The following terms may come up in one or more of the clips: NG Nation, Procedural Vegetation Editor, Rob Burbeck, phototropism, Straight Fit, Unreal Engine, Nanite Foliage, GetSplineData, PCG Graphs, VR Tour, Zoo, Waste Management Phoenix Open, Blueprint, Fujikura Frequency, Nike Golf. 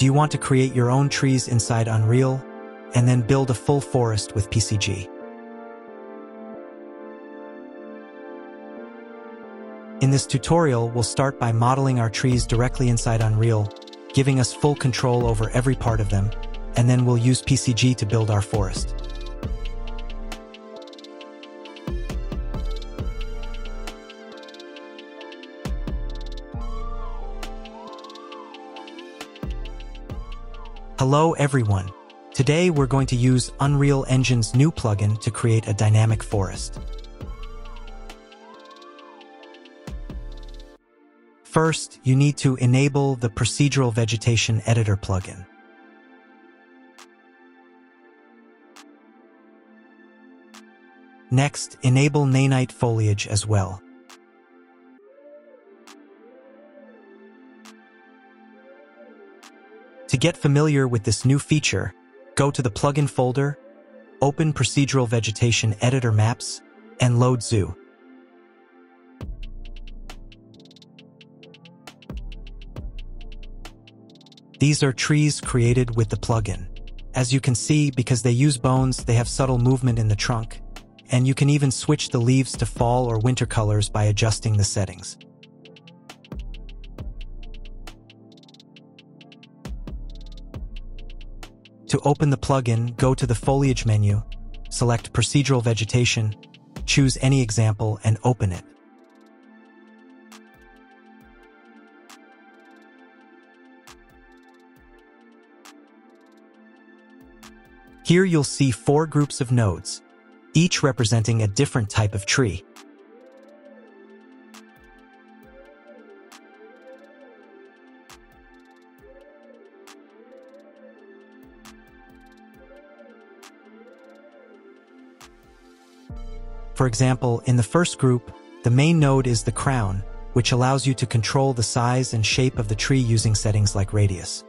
Do you want to create your own trees inside Unreal and then build a full forest with PCG? In this tutorial, we'll start by modeling our trees directly inside Unreal, giving us full control over every part of them, and then we'll use PCG to build our forest. Hello everyone! Today we're going to use Unreal Engine's new plugin to create a dynamic forest. First, you need to enable the Procedural Vegetation Editor plugin. Next, enable Nanite Foliage as well. To get familiar with this new feature, go to the plugin folder, open Procedural Vegetation Editor Maps, and load Zoo. These are trees created with the plugin. As you can see, because they use bones, they have subtle movement in the trunk, and you can even switch the leaves to fall or winter colors by adjusting the settings. To open the plugin, go to the foliage menu, select Procedural Vegetation, choose any example, and open it. Here you'll see four groups of nodes, each representing a different type of tree. For example, in the first group, the main node is the crown, which allows you to control the size and shape of the tree using settings like radius.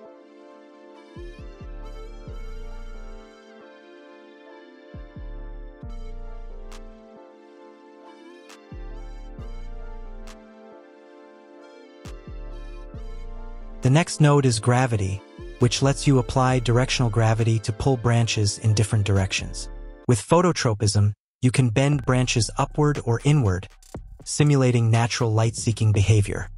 The next node is gravity, which lets you apply directional gravity to pull branches in different directions. With phototropism, you can bend branches upward or inward, simulating natural light-seeking behavior.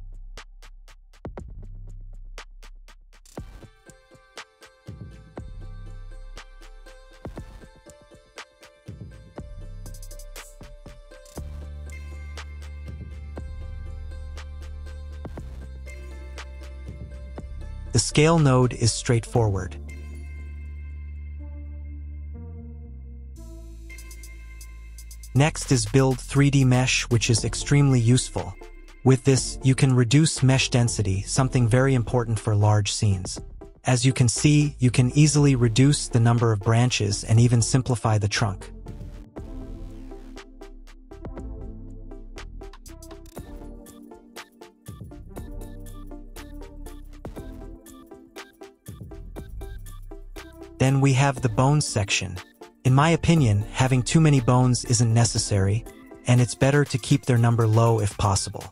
The scale node is straightforward. Next is build 3D mesh, which is extremely useful. With this, you can reduce mesh density, something very important for large scenes. As you can see, you can easily reduce the number of branches and even simplify the trunk. Then we have the bones section. In my opinion, having too many bones isn't necessary, and it's better to keep their number low if possible.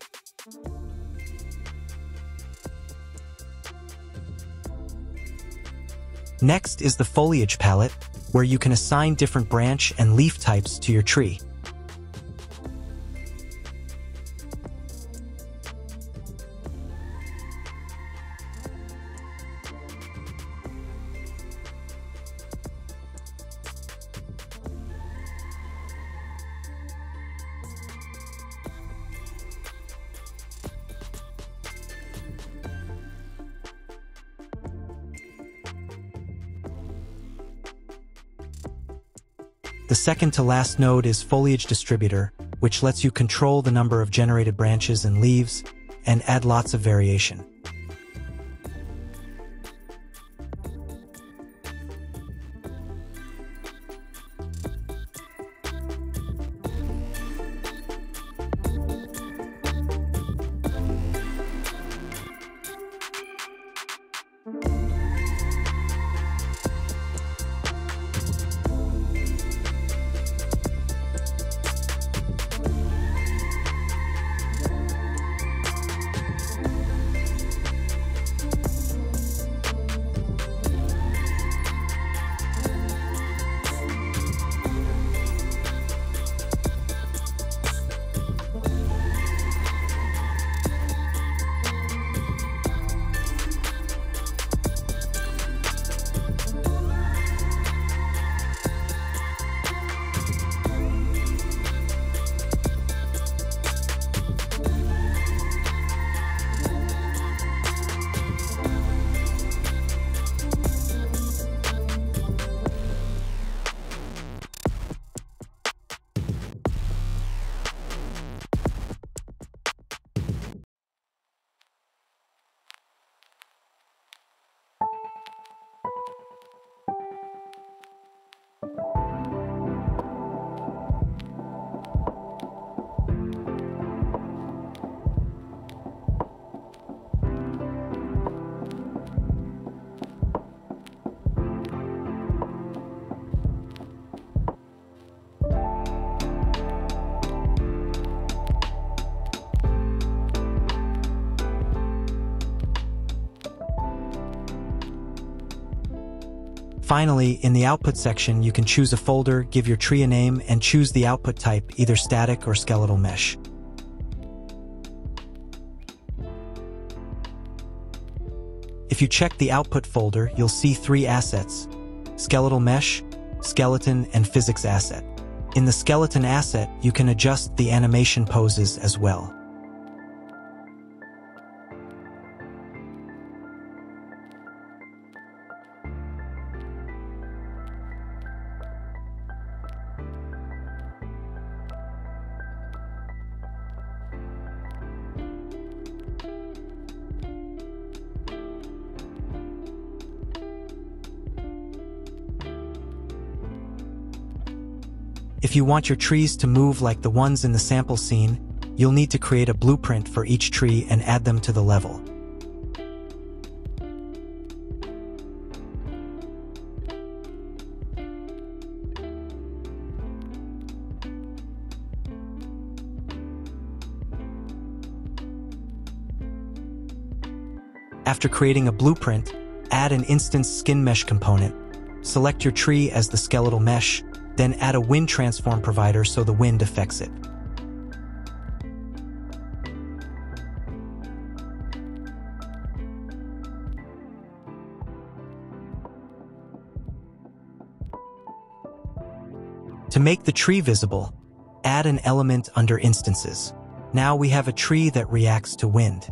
Next is the foliage palette, where you can assign different branch and leaf types to your tree. The second to last node is Foliage Distributor, which lets you control the number of generated branches and leaves, and add lots of variation. Finally, in the output section, you can choose a folder, give your tree a name, and choose the output type, either static or skeletal mesh. If you check the output folder, you'll see three assets: skeletal mesh, skeleton, and physics asset. In the skeleton asset, you can adjust the animation poses as well. If you want your trees to move like the ones in the sample scene, you'll need to create a blueprint for each tree and add them to the level. After creating a blueprint, add an instance skin mesh component. Select your tree as the skeletal mesh, then add a wind transform provider so the wind affects it. To make the tree visible, add an element under instances. Now we have a tree that reacts to wind.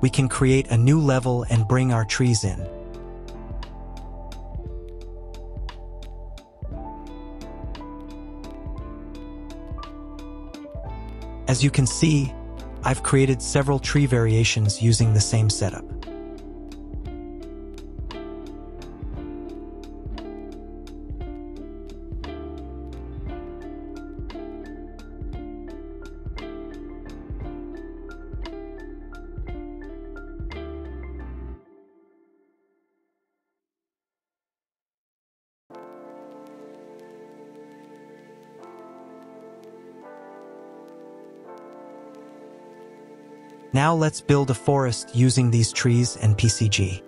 We can create a new level and bring our trees in. As you can see, I've created several tree variations using the same setup. Now let's build a forest using these trees and PCG.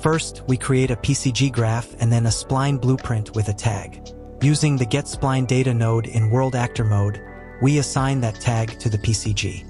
First, we create a PCG graph and then a spline blueprint with a tag. Using the GetSplineData node in World Actor mode, we assign that tag to the PCG.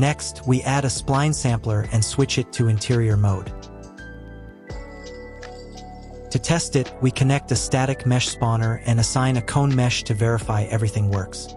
Next, we add a spline sampler and switch it to interior mode. To test it, we connect a static mesh spawner and assign a cone mesh to verify everything works.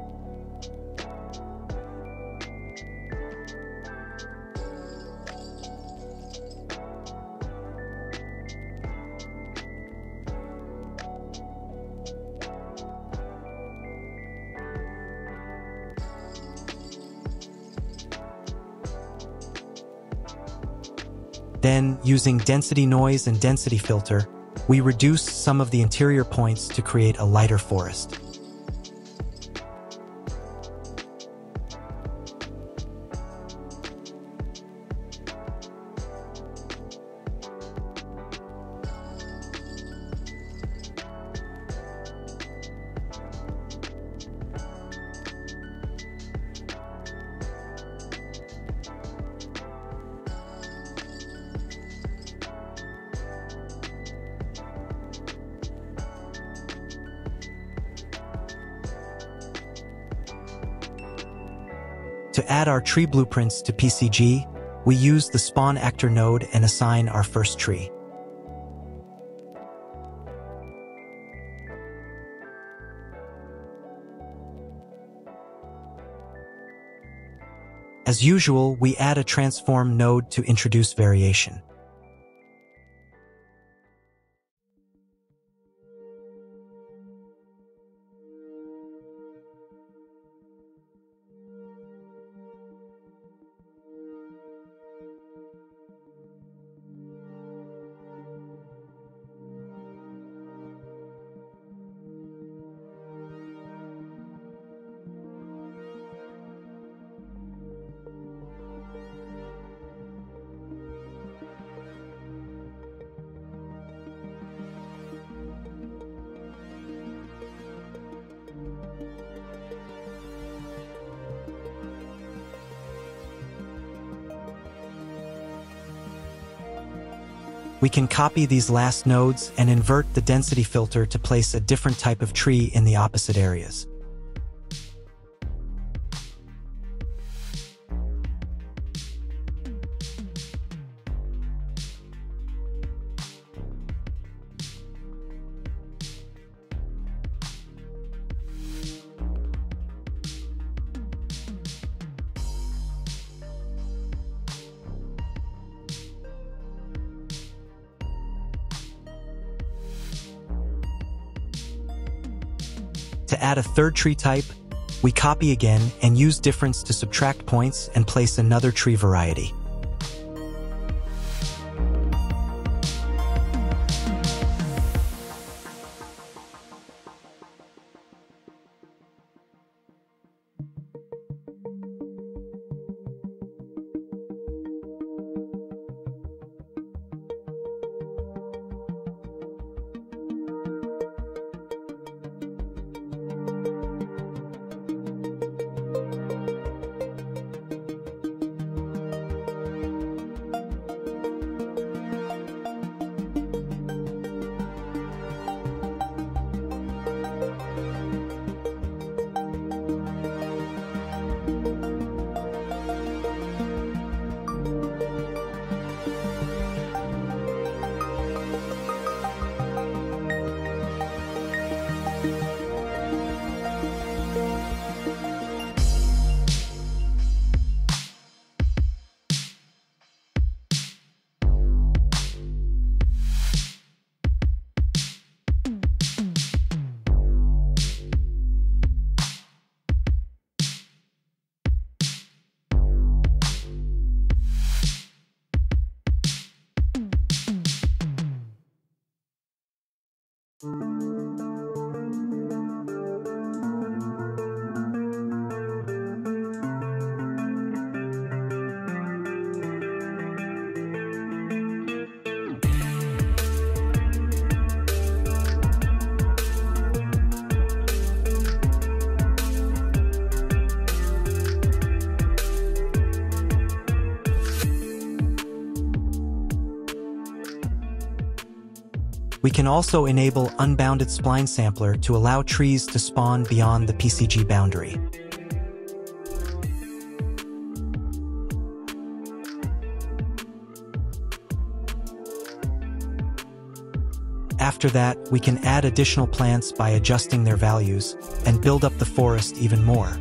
Then, using density noise and density filter, we reduce some of the interior points to create a lighter forest. To add our tree blueprints to PCG, we use the spawn actor node and assign our first tree. As usual, we add a transform node to introduce variation. We can copy these last nodes and invert the density filter to place a different type of tree in the opposite areas. To add a third tree type, we copy again and use difference to subtract points and place another tree variety. We can also enable Unbounded Spline Sampler to allow trees to spawn beyond the PCG boundary. After that, we can add additional plants by adjusting their values and build up the forest even more.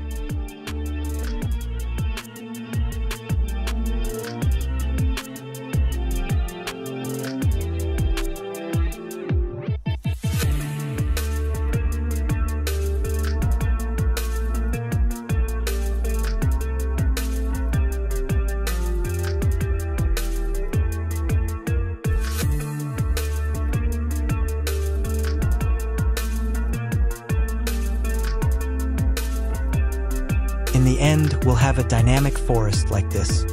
In the end, we'll have a dynamic forest like this.